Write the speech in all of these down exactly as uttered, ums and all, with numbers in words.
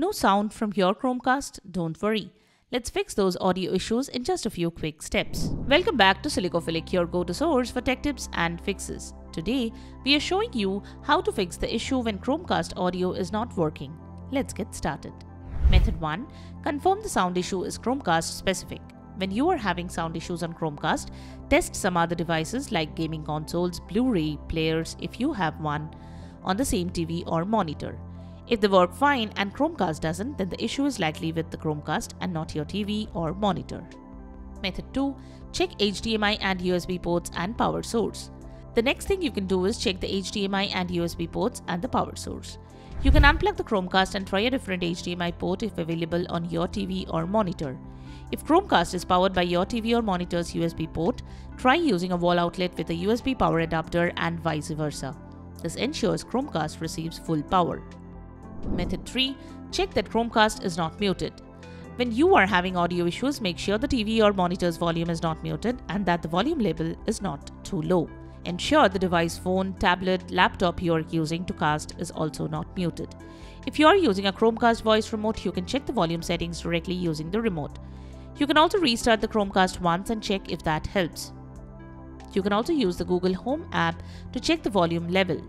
No sound from your Chromecast? Don't worry. Let's fix those audio issues in just a few quick steps. Welcome back to Silicophilic, your go-to source for tech tips and fixes. Today, we are showing you how to fix the issue when Chromecast audio is not working. Let's get started. Method one. Confirm the sound issue is Chromecast specific. When you are having sound issues on Chromecast, test some other devices like gaming consoles, Blu-ray players if you have one, on the same T V or monitor. If they work fine and Chromecast doesn't, then the issue is likely with the Chromecast and not your T V or monitor. Method two. Check H D M I and U S B ports and power source. The next thing you can do is check the H D M I and U S B ports and the power source. You can unplug the Chromecast and try a different H D M I port if available on your T V or monitor. If Chromecast is powered by your T V or monitor's U S B port, try using a wall outlet with a U S B power adapter and vice versa. This ensures Chromecast receives full power. Method three. Check that Chromecast is not muted. When you are having audio issues, make sure the T V or monitor's volume is not muted and that the volume level is not too low. Ensure the device, phone, tablet, laptop you are using to cast is also not muted. If you are using a Chromecast voice remote, you can check the volume settings directly using the remote. You can also restart the Chromecast once and check if that helps. You can also use the Google Home app to check the volume level.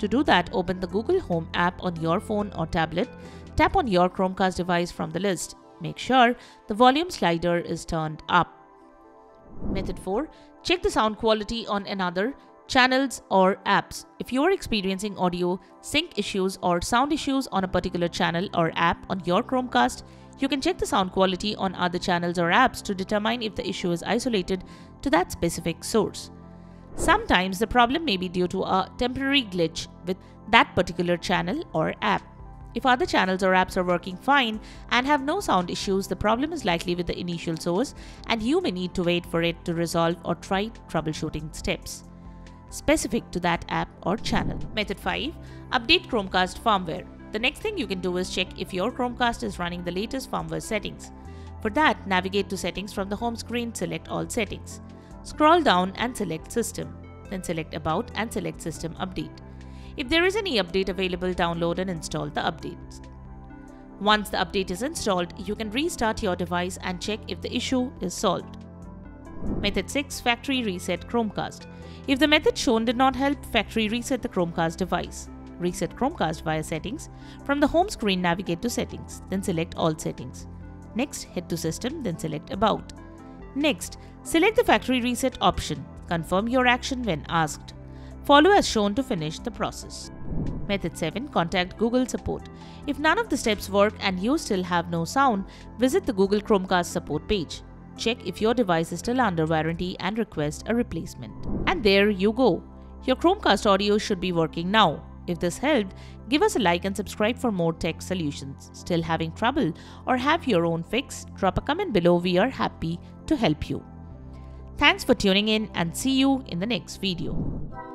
To do that, open the Google Home app on your phone or tablet, tap on your Chromecast device from the list. Make sure the volume slider is turned up. Method four. Check the sound quality on another channels or apps. If you are experiencing audio sync issues or sound issues on a particular channel or app on your Chromecast, you can check the sound quality on other channels or apps to determine if the issue is isolated to that specific source. Sometimes the problem may be due to a temporary glitch with that particular channel or app. If other channels or apps are working fine and have no sound issues, the problem is likely with the initial source and you may need to wait for it to resolve or try troubleshooting steps specific to that app or channel. Method five. Update Chromecast firmware. The next thing you can do is check if your Chromecast is running the latest firmware settings. For that, navigate to Settings from the home screen, select All Settings. Scroll down and select System. Then select About and select System Update. If there is any update available, download and install the updates. Once the update is installed, you can restart your device and check if the issue is solved. Method six. Factory reset Chromecast. If the method shown did not help, factory reset the Chromecast device. Reset Chromecast via Settings. From the home screen, navigate to Settings, then select All Settings. Next, head to System, then select About. Next, select the Factory Reset option. Confirm your action when asked. Follow as shown to finish the process. Method seven. Contact Google Support. If none of the steps work and you still have no sound, visit the Google Chromecast support page. Check if your device is still under warranty and request a replacement. And there you go. Your Chromecast audio should be working now. If this helped, give us a like and subscribe for more tech solutions. Still having trouble or have your own fix? Drop a comment below. We are happy to help you. Thanks for tuning in and see you in the next video.